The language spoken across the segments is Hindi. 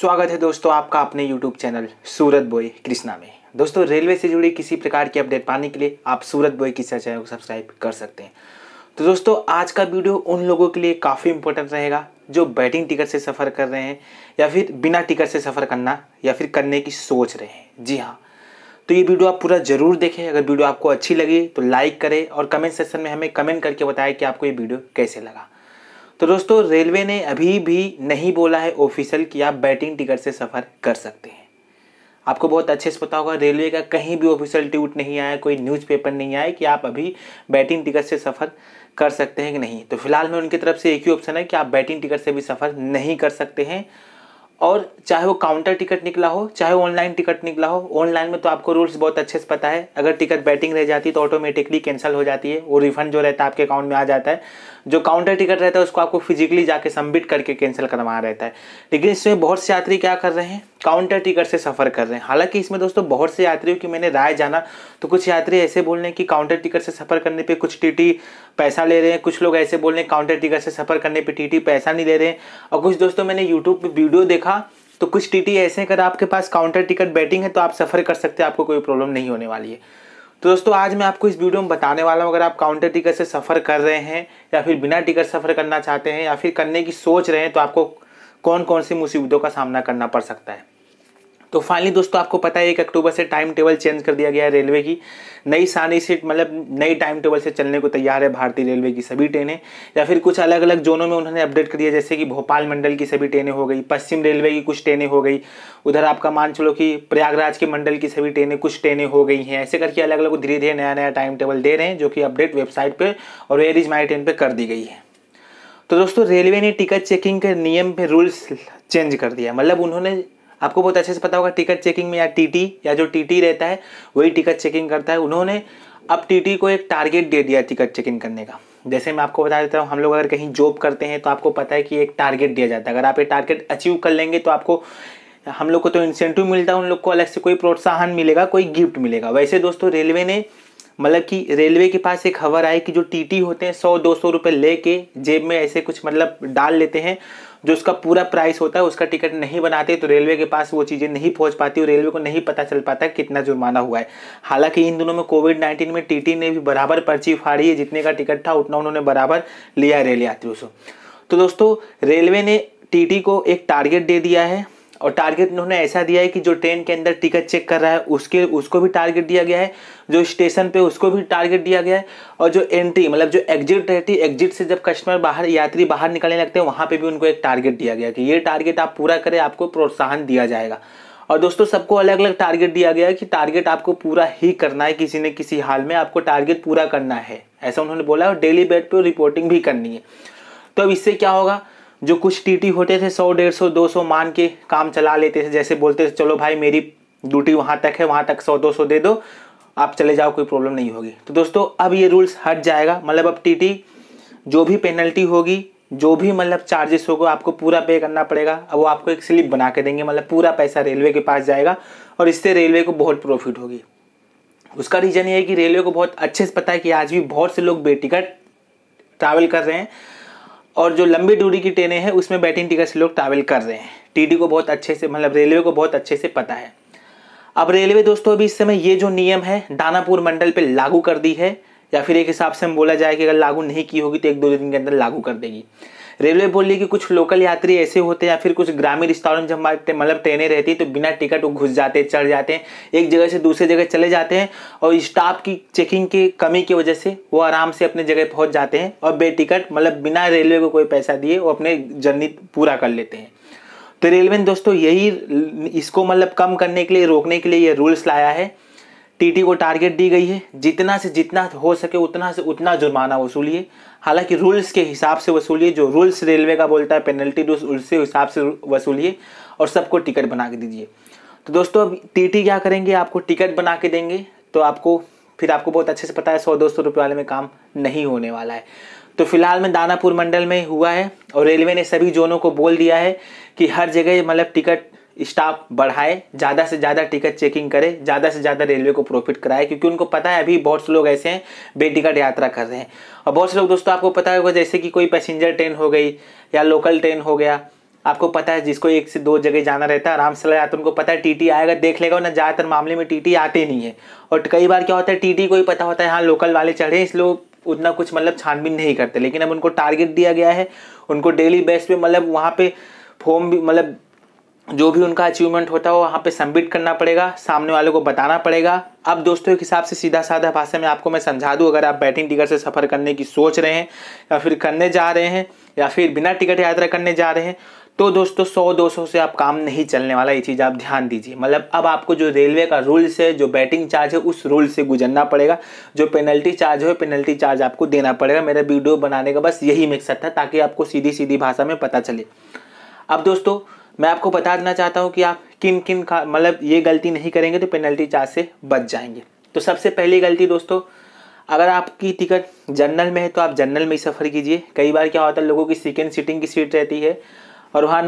स्वागत है दोस्तों आपका अपने YouTube channel Surat boy Krishna में। दोस्तों रेलवे से जुड़ी किसी प्रकार की अपडेट पाने के लिए आप सूरत बॉय कृष्णा चैनल को सब्सक्राइब कर सकते हैं। तो दोस्तों आज का वीडियो उन लोगों के लिए काफ़ी इंपॉर्टेंट रहेगा जो बैटिंग टिकट से सफ़र कर रहे हैं या फिर बिना टिकट से सफ़र करना या फिर करने की सोच रहे हैं। जी हाँ, तो ये वीडियो आप पूरा ज़रूर देखें। अगर वीडियो आपको अच्छी लगी तो लाइक करें और कमेंट सेक्शन में हमें कमेंट करके बताएं कि आपको ये वीडियो कैसे लगा। तो दोस्तों रेलवे ने अभी भी नहीं बोला है ऑफिशियल कि आप बैटिंग टिकट से सफ़र कर सकते हैं। आपको बहुत अच्छे से पता होगा रेलवे का कहीं भी ऑफिशियल ट्वीट नहीं आया, कोई न्यूज़पेपर नहीं आया कि आप अभी बैटिंग टिकट से सफ़र कर सकते हैं कि नहीं। तो फिलहाल में उनकी तरफ से एक ही ऑप्शन है कि आप बैटिंग टिकट से भी सफ़र नहीं कर सकते हैं। और चाहे वो काउंटर टिकट निकला हो चाहे ऑनलाइन टिकट निकला हो, ऑनलाइन में तो आपको रूल्स बहुत अच्छे से पता है। अगर टिकट बैटिंग रह जाती है तो ऑटोमेटिकली कैंसिल हो जाती है और रिफंड जो रहता है आपके अकाउंट में आ जाता है। जो काउंटर टिकट रहता है उसको आपको फिजिकली जाके सबमिट करके कैंसिल करवाना रहता है। लेकिन इसमें बहुत से यात्री क्या कर रहे हैं, काउंटर टिकट से सफ़र कर रहे हैं। हालांकि इसमें दोस्तों बहुत से यात्रियों की मैंने राय जाना तो कुछ यात्री ऐसे बोल रहे हैं कि काउंटर टिकट से सफ़र करने पे कुछ टीटी पैसा ले रहे हैं, कुछ लोग ऐसे बोल रहे हैं काउंटर टिकट से सफ़र करने पे टीटी पैसा नहीं ले रहे हैं। और कुछ दोस्तों मैंने यूट्यूब पर वीडियो देखा तो कुछ टीटी ऐसे अगर आपके पास काउंटर टिकट बैटिंग है तो आप सफ़र कर सकते हैं, आपको कोई प्रॉब्लम नहीं होने वाली है। तो दोस्तों आज मैं आपको इस वीडियो में बताने वाला हूँ, अगर आप काउंटर टिकट से सफ़र कर रहे हैं या फिर बिना टिकट सफ़र करना चाहते हैं या फिर करने की सोच रहे हैं तो आपको कौन कौन सी मुसीबतों का सामना करना पड़ सकता है। तो फाइनली दोस्तों आपको पता है 1 अक्टूबर से टाइम टेबल चेंज कर दिया गया है। रेलवे की नई सारी सीट मतलब नई टाइम टेबल से चलने को तैयार है भारतीय रेलवे की सभी ट्रेनें, या फिर कुछ अलग अलग जोनों में उन्होंने अपडेट कर दिया, जैसे कि भोपाल मंडल की सभी ट्रेनें हो गई, पश्चिम रेलवे की कुछ ट्रेनें हो गई, उधर आपका मान चलो कि प्रयागराज के मंडल की सभी ट्रेनें कुछ ट्रेनें हो गई हैं। ऐसे करके अलग अलग धीरे धीरे नया नया टाइम टेबल दे रहे हैं जो कि अपडेट वेबसाइट पर और एयर इज माय ट्रेन पर कर दी गई है। तो दोस्तों रेलवे ने टिकट चेकिंग के नियम पे रूल्स चेंज कर दिया, मतलब उन्होंने आपको बहुत अच्छे से पता होगा टिकट चेकिंग में या टीटी या जो टीटी रहता है वही टिकट चेकिंग करता है। उन्होंने अब टीटी को एक टारगेट दे दिया टिकट चेकिंग करने का। जैसे मैं आपको बता देता हूँ, हम लोग अगर कहीं जॉब करते हैं तो आपको पता है कि एक टारगेट दिया जाता है। अगर आप ये टारगेट अचीव कर लेंगे तो आपको हम लोग को तो इंसेंटिव मिलता है, उन लोग को अलग से कोई प्रोत्साहन मिलेगा, कोई गिफ्ट मिलेगा। वैसे दोस्तों रेलवे ने मतलब कि रेलवे के पास एक खबर आई कि जो टीटी होते हैं 100-200 रुपये लेके जेब में ऐसे कुछ मतलब डाल लेते हैं, जो उसका पूरा प्राइस होता है उसका टिकट नहीं बनाते, तो रेलवे के पास वो चीज़ें नहीं पहुंच पाती और रेलवे को नहीं पता चल पाता कितना जुर्माना हुआ है। हालांकि इन दिनों में कोविड-19 में टीटी ने भी बराबर पर्ची फाड़ी है, जितने का टिकट था उतना उन्होंने बराबर लिया रेल यात्रियों से। तो दोस्तों रेलवे ने टीटी को एक टारगेट दे दिया है और टारगेट उन्होंने ऐसा दिया है कि जो ट्रेन के अंदर टिकट चेक कर रहा है उसको भी टारगेट दिया गया है, जो स्टेशन पे उसको भी टारगेट दिया गया है, और जो एंट्री मतलब जो एग्जिट रहती है, एग्जिट से जब कस्टमर बाहर यात्री बाहर निकलने लगते हैं वहाँ पे भी उनको एक टारगेट दिया गया कि ये टारगेट आप पूरा करें, आपको प्रोत्साहन दिया जाएगा। और दोस्तों सबको अलग अलग टारगेट दिया गया है कि टारगेट आपको पूरा ही करना है, किसी न किसी हाल में आपको टारगेट पूरा करना है, ऐसा उन्होंने बोला, और डेली बेड पर रिपोर्टिंग भी करनी है। तो अब इससे क्या होगा, जो कुछ टीटी होते थे 100-150-200 मान के काम चला लेते थे, जैसे बोलते थे चलो भाई मेरी ड्यूटी वहाँ तक है, वहाँ तक 100-200 दे दो, आप चले जाओ, कोई प्रॉब्लम नहीं होगी। तो दोस्तों अब ये रूल्स हट जाएगा, मतलब अब टीटी जो भी पेनल्टी होगी, जो भी मतलब चार्जेस होगा आपको पूरा पे करना पड़ेगा। अब वो आपको एक स्लिप बना के देंगे, मतलब पूरा पैसा रेलवे के पास जाएगा और इससे रेलवे को बहुत प्रॉफिट होगी। उसका रीज़न ये है कि रेलवे को बहुत अच्छे से पता है कि आज भी बहुत से लोग बेटिकट ट्रैवल कर रहे हैं और जो लंबी दूरी की ट्रेनें हैं उसमें बैटिंग टिकट से लोग ट्रैवल कर रहे हैं। टीटी को बहुत अच्छे से मतलब रेलवे को बहुत अच्छे से पता है। अब रेलवे दोस्तों अभी इस समय ये जो नियम है दानापुर मंडल पे लागू कर दी है, या फिर एक हिसाब से हम बोला जाए कि अगर लागू नहीं की होगी तो 1-2 दिन के अंदर लागू कर देगी। रेलवे बोल रही है कि कुछ लोकल यात्री ऐसे होते हैं या फिर कुछ ग्रामीण स्थानों में जब मतलब ट्रेनें रहती है तो बिना टिकट वो घुस जाते हैं, चढ़ जाते हैं, एक जगह से दूसरे जगह चले जाते हैं और स्टाफ की चेकिंग की कमी की वजह से वो आराम से अपने जगह पहुंच जाते हैं और बेटिकट मतलब बिना रेलवे को कोई पैसा दिए वो अपने जर्नी पूरा कर लेते हैं। तो रेलवे ने दोस्तों यही इसको मतलब कम करने के लिए, रोकने के लिए ये रूल्स लाया है। टीटी को टारगेट दी गई है, जितना से जितना हो सके उतना से उतना जुर्माना वसूलिए, हालांकि रूल्स के हिसाब से वसूलिए, जो रूल्स रेलवे का बोलता है पेनल्टी रूल्स उसके हिसाब से वसूलिए और सबको टिकट बना के दीजिए। तो दोस्तों अब टीटी क्या करेंगे, आपको टिकट बना के देंगे तो आपको फिर आपको बहुत अच्छे से पता है 100-200 रुपये वाले में काम नहीं होने वाला है। तो फिलहाल में दानापुर मंडल में हुआ है और रेलवे ने सभी जोनों को बोल दिया है कि हर जगह मतलब टिकट स्टाफ बढ़ाए, ज़्यादा से ज़्यादा टिकट चेकिंग करे, ज़्यादा से ज़्यादा रेलवे को प्रॉफिट कराए, क्योंकि उनको पता है अभी बहुत से लोग ऐसे हैं बेटिकट यात्रा कर रहे हैं। और बहुत से लोग दोस्तों आपको पता होगा जैसे कि कोई पैसेंजर ट्रेन हो गई या लोकल ट्रेन हो गया आपको पता है जिसको एक से दो जगह जाना रहता है आराम से चला जाता है, उनको पता है टीटी आएगा देख लेगा, वरना ज़्यादातर मामले में टीटी आते नहीं है। और कई बार क्या होता है टीटी को ही पता होता है हाँ लोकल वाले चढ़े, इसलिए उतना कुछ मतलब छानबीन नहीं करते। लेकिन अब उनको टारगेट दिया गया है, उनको डेली बेस पे मतलब वहाँ पे फॉर्म भी मतलब जो भी उनका अचीवमेंट होता है वो वहाँ पे सबमिट करना पड़ेगा, सामने वालों को बताना पड़ेगा। अब दोस्तों एक हिसाब से सीधा साधा भाषा में आपको मैं समझा दूँ, अगर आप बैठिंग टिकट से सफ़र करने की सोच रहे हैं या फिर करने जा रहे हैं या फिर बिना टिकट यात्रा करने जा रहे हैं, तो दोस्तों 100-200 से आप काम नहीं चलने वाला, ये चीज़ आप ध्यान दीजिए। मतलब अब आपको जो रेलवे का रूल्स है, जो बैटिंग चार्ज है, उस रूल से गुजरना पड़ेगा। जो पेनल्टी चार्ज है पेनल्टी चार्ज आपको देना पड़ेगा। मेरा वीडियो बनाने का बस यही मकसद था ताकि आपको सीधी सीधी भाषा में पता चले। अब दोस्तों मैं आपको बता देना चाहता हूँ कि आप किन किन मतलब ये गलती नहीं करेंगे तो पेनल्टी चार्ज से बच जाएंगे। तो सबसे पहली गलती दोस्तों, अगर आपकी टिकट जनरल में है तो आप जनरल में ही सफ़र कीजिए। कई बार क्या होता है लोगों की सेकेंड सीटिंग की सीट रहती है और वहाँ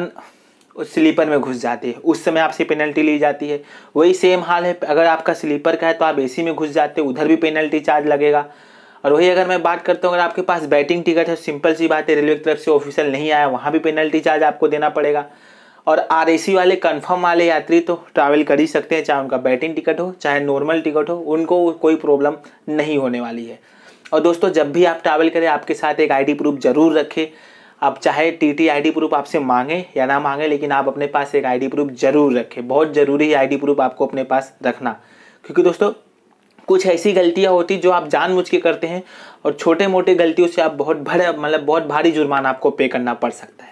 स्लीपर में घुस जाते हैं, उस समय आपसे पेनल्टी ली जाती है। वही सेम हाल है अगर आपका स्लीपर का है तो आप एसी में घुस जाते हो, उधर भी पेनल्टी चार्ज लगेगा। और वही अगर मैं बात करता हूँ अगर आपके पास बैटिंग टिकट है, सिंपल सी बात है रेलवे की तरफ से ऑफिशियल नहीं आया, वहाँ भी पेनल्टी चार्ज आपको देना पड़ेगा। और आरएसी वाले कंफर्म वाले यात्री तो ट्रैवल कर ही सकते हैं, चाहे उनका बैटिंग टिकट हो चाहे नॉर्मल टिकट हो, उनको कोई प्रॉब्लम नहीं होने वाली है। और दोस्तों जब भी आप ट्रैवल करें आपके साथ एक आईडी प्रूफ जरूर रखें। आप चाहे टीटी आईडी प्रूफ आपसे मांगे या ना मांगे, लेकिन आप अपने पास एक आईडी प्रूफ जरूर रखें। बहुत ज़रूरी है आईडी प्रूफ आपको अपने पास रखना, क्योंकि दोस्तों कुछ ऐसी गलतियां होती जो आप जानबूझ के करते हैं और छोटे मोटे गलतियों से आप बहुत भारी जुर्माना आपको पे करना पड़ सकता है।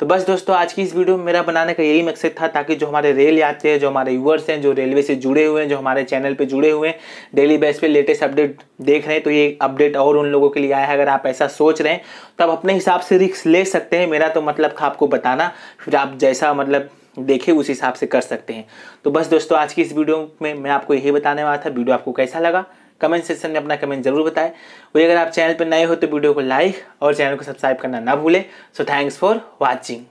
तो बस दोस्तों आज की इस वीडियो में मेरा बनाने का यही मकसद था ताकि जो हमारे रेल यात्री हैं, जो हमारे व्यूअर्स हैं, जो रेलवे से जुड़े हुए हैं, जो हमारे चैनल पे जुड़े हुए हैं, डेली बेस पे लेटेस्ट अपडेट देख रहे हैं, तो ये अपडेट और उन लोगों के लिए आया है। अगर आप ऐसा सोच रहे हैं तो आप अपने हिसाब से रिस्क ले सकते हैं। मेरा तो मतलब था आपको बताना, फिर आप जैसा मतलब देखें उस हिसाब से कर सकते हैं। तो बस दोस्तों आज की इस वीडियो में मैं आपको यही बताने वाला था। वीडियो आपको कैसा लगा कमेंट सेक्शन में अपना कमेंट जरूर बताएं। वही अगर आप चैनल पर नए हो तो वीडियो को लाइक और चैनल को सब्सक्राइब करना ना भूलें। So thanks for watching.